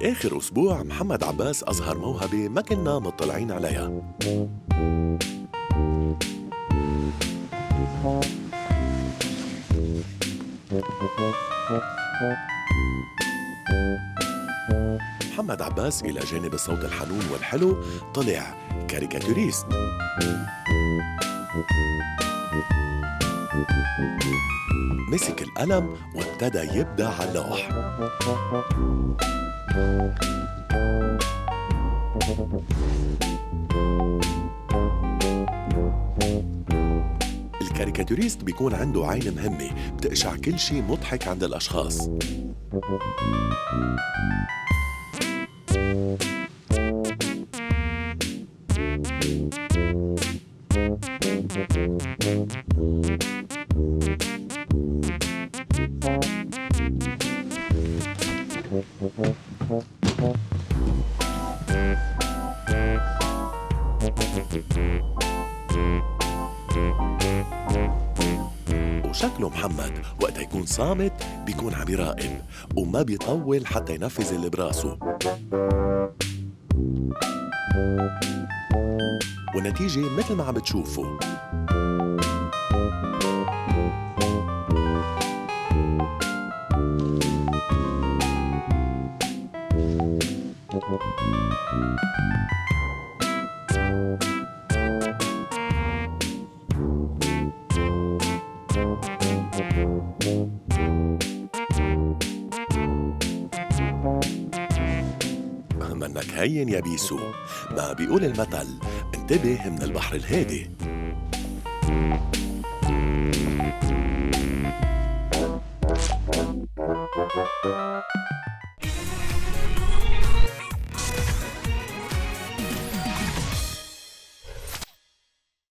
بآخر أسبوع محمد عباس أظهر موهبة ما كنا مطلعين عليها. محمد عباس إلى جانب الصوت الحنون والحلو طلع كاريكاتوريست. مسك القلم وابتدى يبدع على اللوح. الكاريكاتوريست بيكون عنده عين مهمة بتقشع كل شيء مضحك عند الأشخاص. وشكله محمد وقت يكون صامت بيكون عم يراقب وما بيطول حتى ينفذ اللي براسه، والنتيجة مثل ما عم بتشوفوا. منك هين يا بيسو، ما بيقول المثل انتبه من البحر الهادي.